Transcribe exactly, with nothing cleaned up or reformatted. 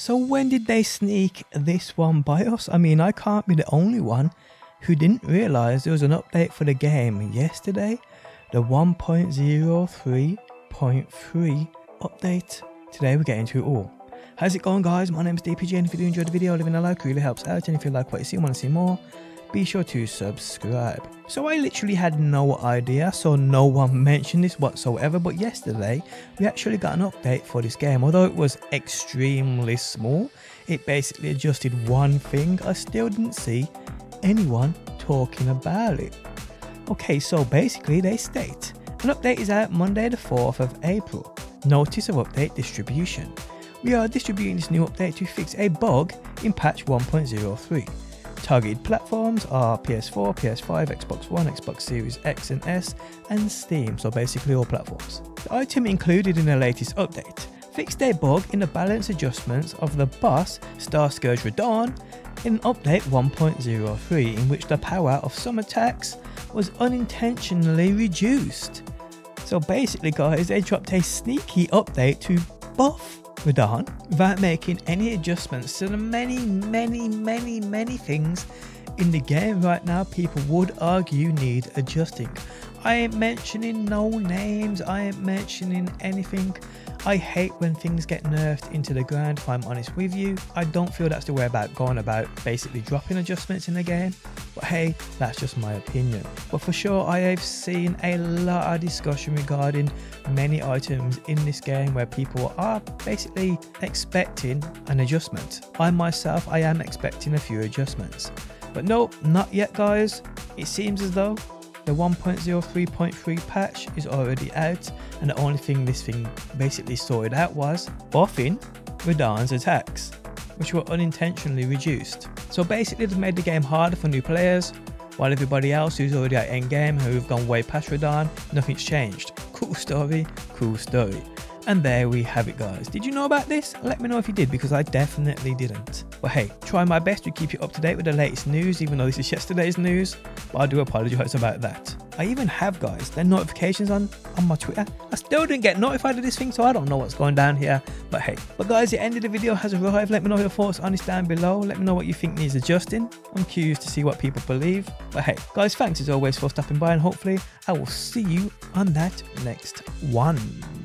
So when did they sneak this one by us? I mean, I can't be the only one who didn't realise there was an update for the game yesterday. The one point oh three point three update. Today we're getting to it all. How's it going, guys? My name is D P J, and if you do enjoy the video, leaving a like really helps out. And if you like what you see and want to see more, be sure to subscribe. So I literally had no idea, so no one mentioned this whatsoever, but yesterday we actually got an update for this game. Although it was extremely small, it basically adjusted one thing. I still didn't see anyone talking about it. Okay, so basically they state, an update is out Monday the fourth of April. Notice of update distribution. We are distributing this new update to fix a bug in patch one point oh three. Targeted platforms are P S four, P S five, Xbox One, Xbox Series X and S, and Steam, so basically all platforms. The item included in the latest update fixed a bug in the balance adjustments of the boss Starscourge Radahn in update one point oh three, in which the power of some attacks was unintentionally reduced. So basically, guys, they dropped a sneaky update to buff Radahn without making any adjustments to the many, many, many, many things in the game right now people would argue need adjusting. I ain't mentioning no names, I ain't mentioning anything. I hate when things get nerfed into the ground, if I'm honest with you. I don't feel that's the way about going about basically dropping adjustments in the game, but hey, that's just my opinion. But for sure, I have seen a lot of discussion regarding many items in this game where people are basically expecting an adjustment. I myself, I am expecting a few adjustments. But nope, not yet, guys. It seems as though the one point oh three point three patch is already out, and the only thing this thing basically sorted out was buffing Radahn's attacks, which were unintentionally reduced. So basically they've made the game harder for new players, while everybody else who's already at endgame, who've gone way past Radahn, nothing's changed. Cool story, cool story. And there we have it, guys. Did you know about this? Let me know if you did, because I definitely didn't. But hey, try my best to keep you up to date with the latest news, even though this is yesterday's news, but I do apologise about that. I even have, guys, their notifications on, on my Twitter. I still didn't get notified of this thing, so I don't know what's going down here, but hey. But guys, the end of the video has arrived. Let me know your thoughts on this down below. Let me know what you think needs adjusting. I'm curious to see what people believe. But hey, guys, thanks as always for stopping by, and hopefully I will see you on that next one.